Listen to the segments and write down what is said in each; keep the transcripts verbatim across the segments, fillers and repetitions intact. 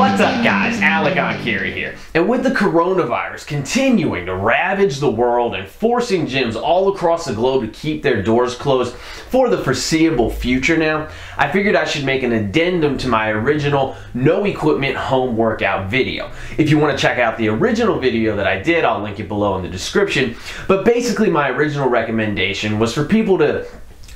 What's up guys, Alec Enkiri here. And with the coronavirus continuing to ravage the world and forcing gyms all across the globe to keep their doors closed for the foreseeable future now, I figured I should make an addendum to my original no equipment home workout video. If you want to check out the original video that I did, I'll link it below in the description. But basically my original recommendation was for people to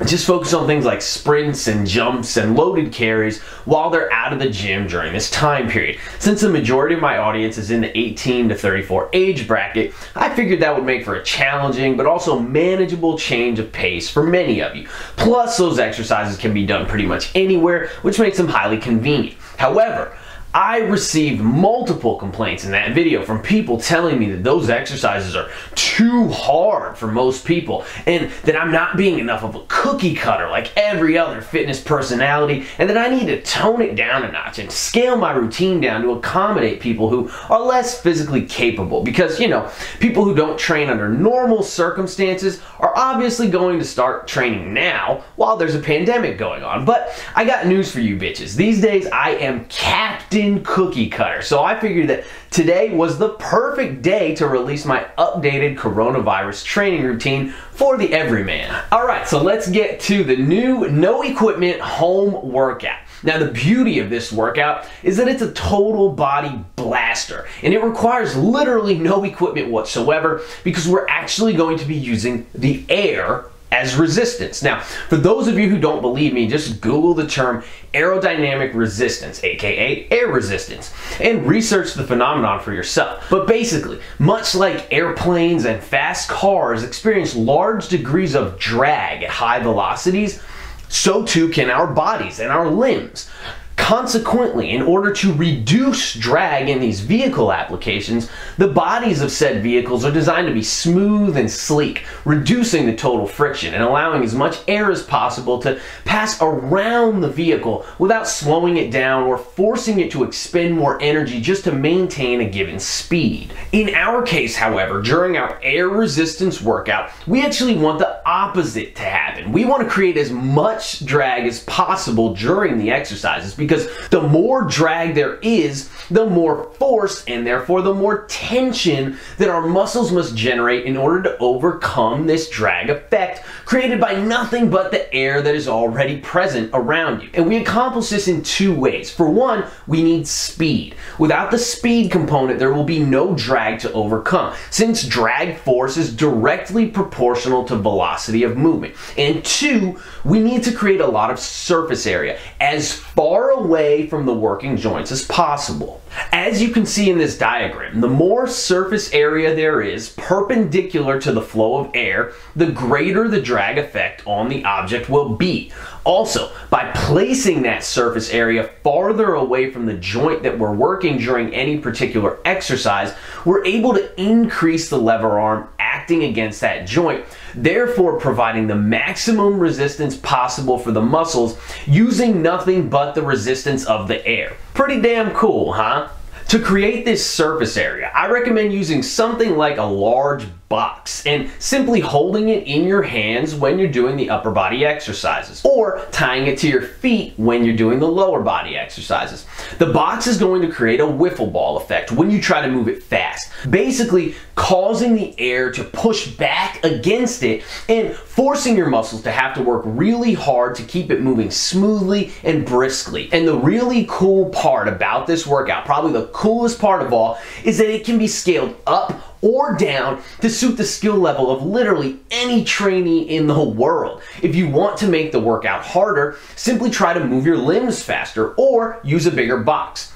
just focus on things like sprints and jumps and loaded carries while they're out of the gym during this time period. Since the majority of my audience is in the eighteen to thirty-four age bracket, I figured that would make for a challenging but also manageable change of pace for many of you. Plus, those exercises can be done pretty much anywhere, which makes them highly convenient. However, I received multiple complaints in that video from people telling me that those exercises are too hard for most people and that I'm not being enough of a cookie cutter like every other fitness personality, and that I need to tone it down a notch and scale my routine down to accommodate people who are less physically capable, because, you know, people who don't train under normal circumstances are obviously going to start training now while there's a pandemic going on. But I got news for you bitches. These days I am captain cookie cutter. So I figured that today was the perfect day to release my updated coronavirus training routine for the everyman. All right, so let's get to the new no equipment home workout. Now, the beauty of this workout is that it's a total body blaster, and it requires literally no equipment whatsoever because we're actually going to be using the air as resistance. Now, for those of you who don't believe me, just Google the term aerodynamic resistance, aka air resistance, and research the phenomenon for yourself. But basically, much like airplanes and fast cars experience large degrees of drag at high velocities, so too can our bodies and our limbs. Consequently, in order to reduce drag in these vehicle applications, the bodies of said vehicles are designed to be smooth and sleek, reducing the total friction and allowing as much air as possible to pass around the vehicle without slowing it down or forcing it to expend more energy just to maintain a given speed. In our case, however, during our air resistance workout, we actually want the opposite to happen. We want to create as much drag as possible during the exercises, because Because the more drag there is, the more force and therefore the more tension that our muscles must generate in order to overcome this drag effect created by nothing but the air that is already present around you. And we accomplish this in two ways. For one, we need speed. Without the speed component, there will be no drag to overcome, since drag force is directly proportional to velocity of movement. And two, we need to create a lot of surface area as far away away from the working joints as possible. As you can see in this diagram, the more surface area there is perpendicular to the flow of air, the greater the drag effect on the object will be. Also, by placing that surface area farther away from the joint that we're working during any particular exercise, we're able to increase the lever arm acting against that joint, therefore providing the maximum resistance possible for the muscles using nothing but the resistance of the air. Pretty damn cool, huh? To create this surface area, I recommend using something like a large box and simply holding it in your hands when you're doing the upper body exercises, or tying it to your feet when you're doing the lower body exercises. The box is going to create a wiffle ball effect when you try to move it fast, basically causing the air to push back against it and forcing your muscles to have to work really hard to keep it moving smoothly and briskly. And the really cool part about this workout, probably the coolest part of all, is that it can be scaled up or down to suit the skill level of literally any trainee in the world. If you want to make the workout harder, simply try to move your limbs faster or use a bigger box.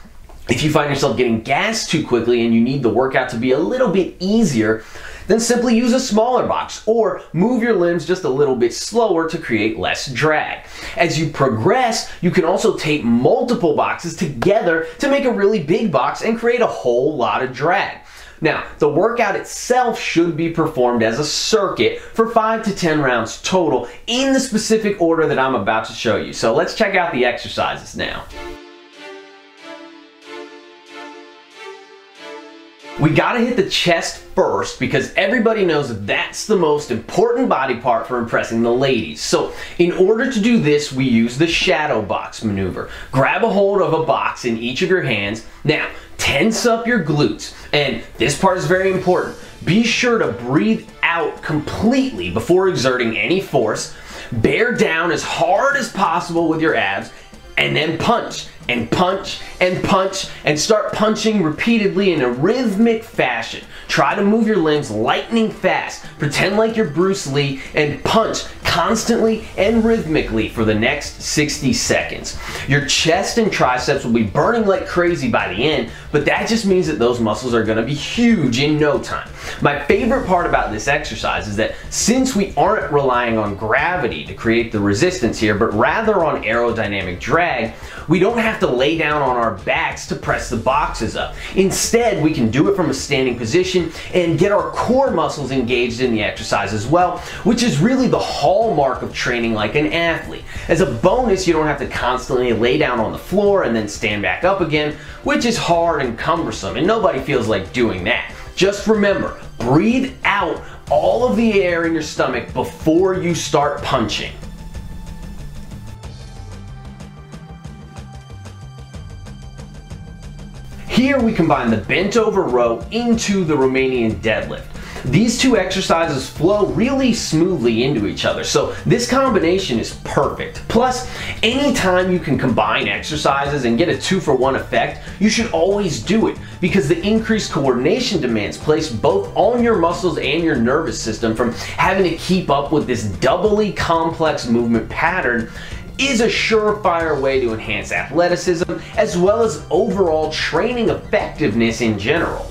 If you find yourself getting gassed too quickly and you need the workout to be a little bit easier, then simply use a smaller box or move your limbs just a little bit slower to create less drag. As you progress, you can also tape multiple boxes together to make a really big box and create a whole lot of drag. Now, the workout itself should be performed as a circuit for five to ten rounds total in the specific order that I'm about to show you. So let's check out the exercises now. We gotta hit the chest first because everybody knows that's the most important body part for impressing the ladies. So in order to do this, we use the shadow box maneuver. Grab a hold of a box in each of your hands. Now, tense up your glutes, and this part is very important. Be sure to breathe out completely before exerting any force. Bear down as hard as possible with your abs, and then punch and punch and punch and start punching repeatedly in a rhythmic fashion. Try to move your limbs lightning fast. Pretend like you're Bruce Lee and punch constantly and rhythmically for the next sixty seconds. Your chest and triceps will be burning like crazy by the end, but that just means that those muscles are gonna be huge in no time. My favorite part about this exercise is that since we aren't relying on gravity to create the resistance here, but rather on aerodynamic drag, we don't have to lay down on our backs to press the boxes up. Instead, we can do it from a standing position and get our core muscles engaged in the exercise as well, which is really the hallmark of training like an athlete. As a bonus, you don't have to constantly lay down on the floor and then stand back up again, which is hard and cumbersome, and nobody feels like doing that. Just remember, breathe out all of the air in your stomach before you start punching. Here we combine the bent over row into the Romanian deadlift. These two exercises flow really smoothly into each other, so this combination is perfect. Plus, anytime you can combine exercises and get a two-for-one effect, you should always do it, because the increased coordination demands placed both on your muscles and your nervous system from having to keep up with this doubly complex movement pattern is a surefire way to enhance athleticism as well as overall training effectiveness in general.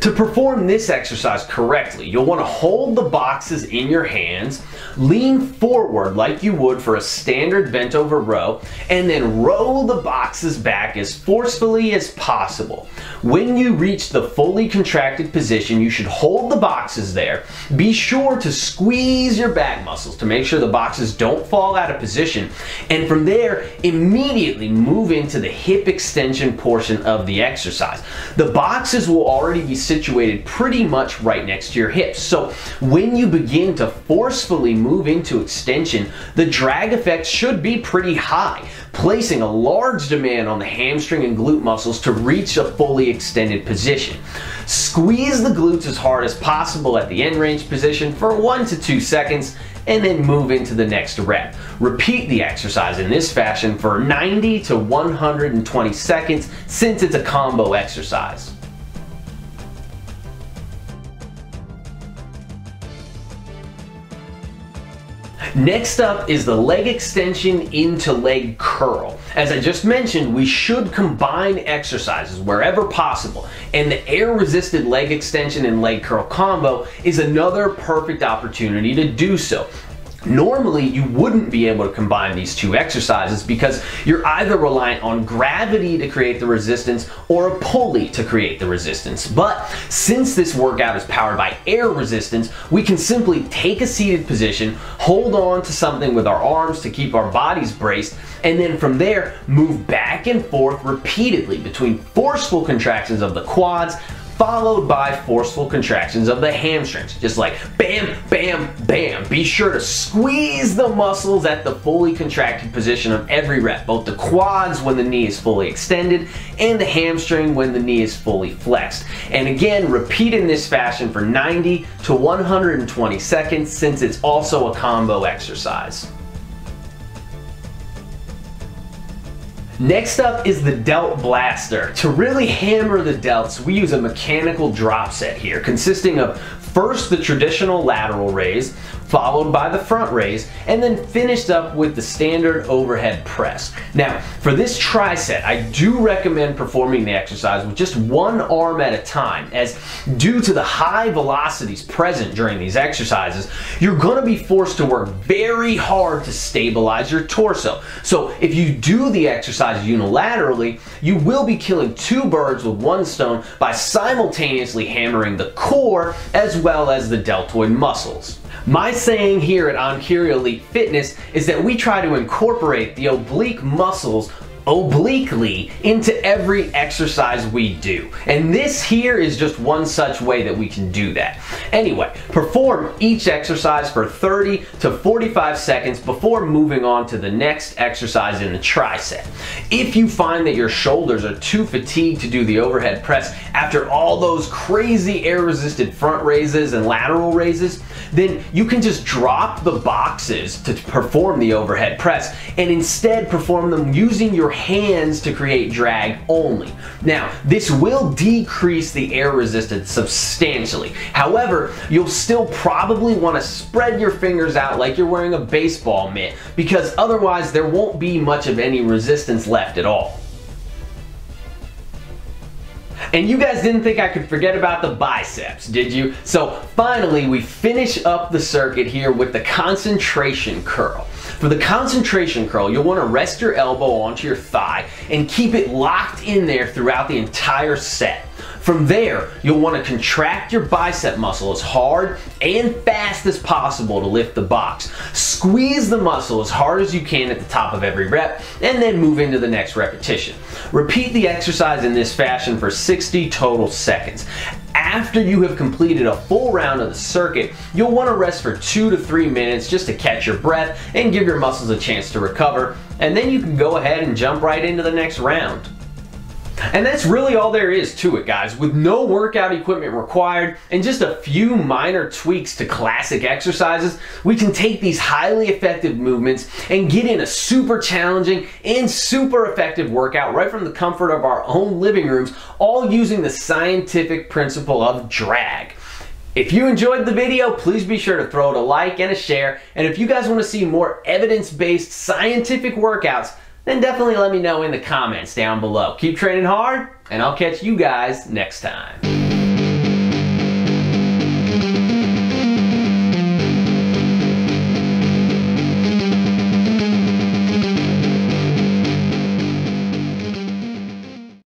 To perform this exercise correctly, you'll want to hold the boxes in your hands, lean forward like you would for a standard bent over row, and then roll the boxes back as forcefully as possible. When you reach the fully contracted position, you should hold the boxes there. Be sure to squeeze your back muscles to make sure the boxes don't fall out of position, and from there, immediately move into the hip extension portion of the exercise. The boxes will already be situated pretty much right next to your hips. So when you begin to forcefully move into extension, the drag effect should be pretty high, placing a large demand on the hamstring and glute muscles to reach a fully extended position. Squeeze the glutes as hard as possible at the end range position for one to two seconds and then move into the next rep. Repeat the exercise in this fashion for ninety to one hundred twenty seconds since it's a combo exercise. Next up is the leg extension into leg curl. As I just mentioned, we should combine exercises wherever possible, and the air resisted leg extension and leg curl combo is another perfect opportunity to do so. Normally, you wouldn't be able to combine these two exercises because you're either reliant on gravity to create the resistance or a pulley to create the resistance. But since this workout is powered by air resistance, we can simply take a seated position, hold on to something with our arms to keep our bodies braced, and then from there, move back and forth repeatedly between forceful contractions of the quads, followed by forceful contractions of the hamstrings, just like bam, bam, bam. Be sure to squeeze the muscles at the fully contracted position of every rep, both the quads when the knee is fully extended and the hamstring when the knee is fully flexed. And again, repeat in this fashion for ninety to one hundred twenty seconds since it's also a combo exercise. Next up is the delt blaster. To really hammer the delts, we use a mechanical drop set here, consisting of first the traditional lateral raise, followed by the front raise, and then finished up with the standard overhead press. Now, for this tricep, I do recommend performing the exercise with just one arm at a time, as due to the high velocities present during these exercises, you're gonna be forced to work very hard to stabilize your torso. So if you do the exercise unilaterally, you will be killing two birds with one stone by simultaneously hammering the core as well as the deltoid muscles. My saying here at Enkiri Elite Fitness is that we try to incorporate the oblique muscles obliquely into every exercise we do. And this here is just one such way that we can do that. Anyway, perform each exercise for thirty to forty-five seconds before moving on to the next exercise in the tricep. If you find that your shoulders are too fatigued to do the overhead press after all those crazy air-resisted front raises and lateral raises, then you can just drop the boxes to perform the overhead press and instead perform them using your hands to create drag only. Now, this will decrease the air resistance substantially. However, you'll still probably want to spread your fingers out like you're wearing a baseball mitt, because otherwise there won't be much of any resistance left at all. And you guys didn't think I could forget about the biceps, did you? So finally, we finish up the circuit here with the concentration curl. For the concentration curl, you'll want to rest your elbow onto your thigh and keep it locked in there throughout the entire set. From there, you'll want to contract your bicep muscle as hard and fast as possible to lift the box. Squeeze the muscle as hard as you can at the top of every rep, and then move into the next repetition. Repeat the exercise in this fashion for sixty total seconds. After you have completed a full round of the circuit, you'll want to rest for two to three minutes just to catch your breath and give your muscles a chance to recover, and then you can go ahead and jump right into the next round. And that's really all there is to it, guys. With no workout equipment required and just a few minor tweaks to classic exercises, we can take these highly effective movements and get in a super challenging and super effective workout right from the comfort of our own living rooms, all using the scientific principle of drag. If you enjoyed the video, please be sure to throw it a like and a share. And if you guys want to see more evidence-based scientific workouts, then definitely let me know in the comments down below. Keep training hard, and I'll catch you guys next time.